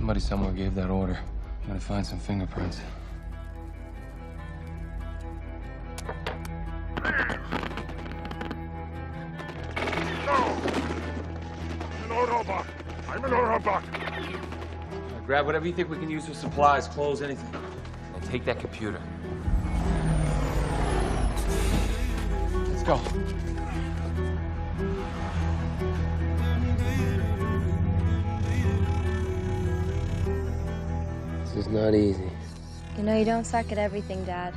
Somebody somewhere gave that order. I'm gonna find some fingerprints. I'm an Autobot. Right, grab whatever you think we can use for supplies, clothes, anything. And take that computer. Let's go. This is not easy. You know, you don't suck at everything, Dad.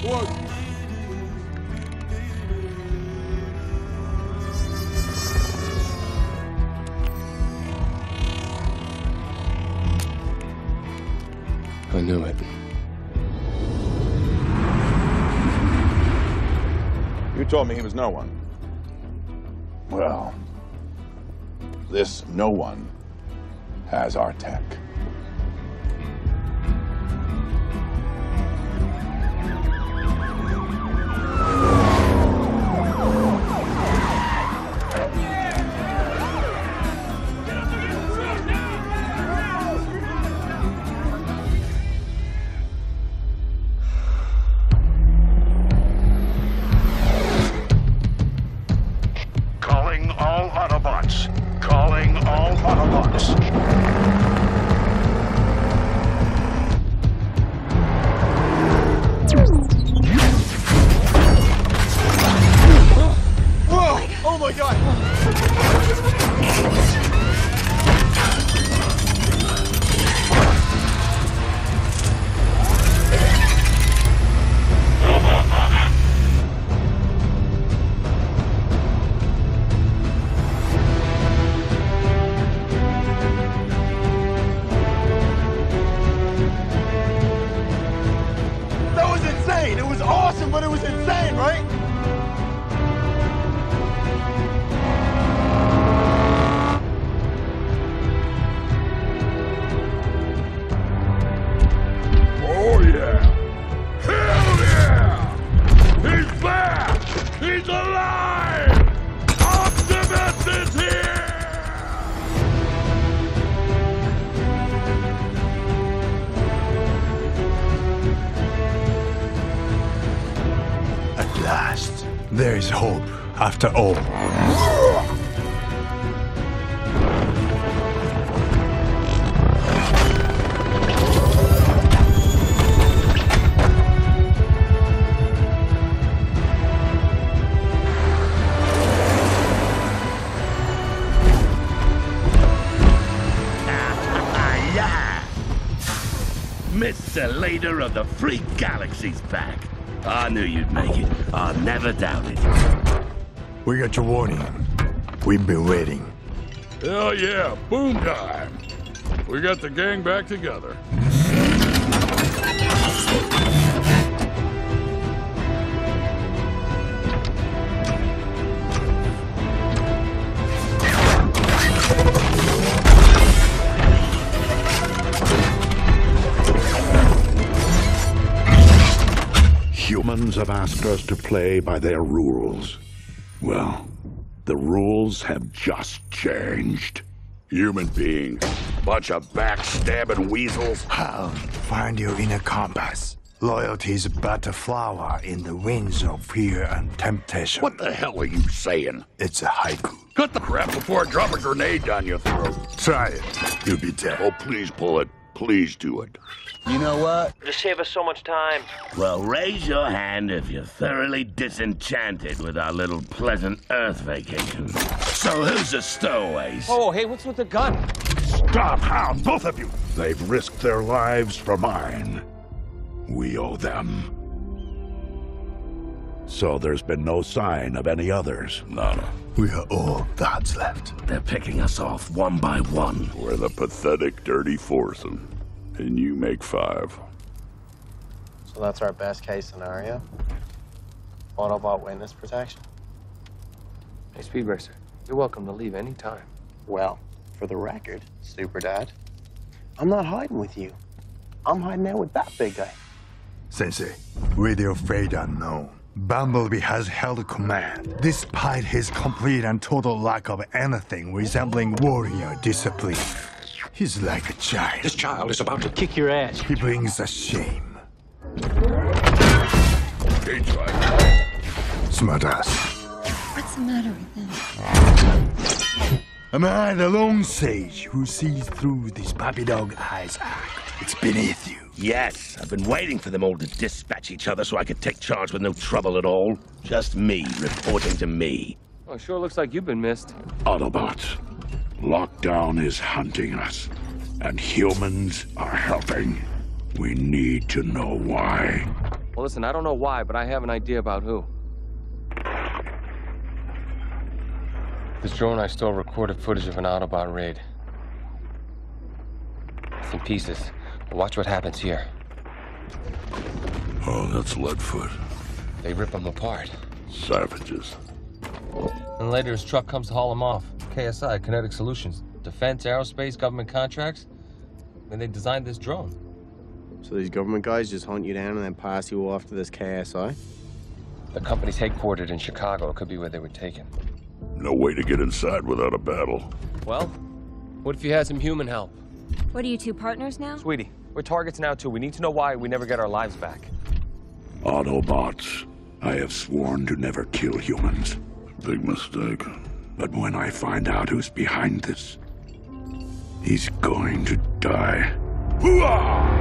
Whoa. I knew it. You told me he was no one. Well, this no one has our tech. There is hope, after all. Mr. Leader of the Free Galaxy's back. I knew you'd make it. I never doubted it. We got your warning. We've been waiting. Hell yeah, boom time. We got the gang back together. Humans have asked us to play by their rules. Well, the rules have just changed. Human being, bunch of backstabbing weasels. I'll find your inner compass. Loyalty's but a flower in the winds of fear and temptation. What the hell are you saying? It's a haiku. Cut the crap before I drop a grenade down your throat. Try it. You'll be dead. Oh, please pull it. Please do it. You know what? You save us so much time. Well, raise your hand if you're thoroughly disenchanted with our little pleasant Earth vacation. So who's the stowaways? Oh, hey, what's with the gun? Stop, hound, both of you! They've risked their lives for mine. We owe them. So there's been no sign of any others. None. We are all that's left. They're picking us off one by one. We're the pathetic, dirty foursome. And you make 5. So that's our best case scenario? Autobot witness protection? Hey, Speed Racer, you're welcome to leave any time. Well, for the record, Super Dad, I'm not hiding with you. I'm hiding out with that big guy. Sensei, we're afraid unknown. Bumblebee has held command, despite his complete and total lack of anything resembling warrior discipline. He's like a child. This child is about to kick your ass. He brings us shame. They tried. Smartass. What's the matter with them? Am I the lone sage who sees through these puppy dog eyes act? It's beneath you. Yes, I've been waiting for them all to dispatch each other so I could take charge with no trouble at all. Just me reporting to me. Well, it sure looks like you've been missed. Autobots, Lockdown is hunting us, and humans are helping. We need to know why. Well, listen, I don't know why, but I have an idea about who. This drone I stole recorded footage of an Autobot raid. It's in pieces. Watch what happens here. Oh, that's Leadfoot. They rip him apart. Savages. And later his truck comes to haul him off. KSI, Kinetic Solutions. Defense, aerospace, government contracts. And they designed this drone. So these government guys just hunt you down and then pass you off to this KSI? The company's headquartered in Chicago. It could be where they were taken. No way to get inside without a battle. Well, what if you had some human help? What are you two, partners now? Sweetie, we're targets now too. We need to know why we never get our lives back. Autobots, I have sworn to never kill humans. Big mistake. But when I find out who's behind this, he's going to die. Hoo-ah!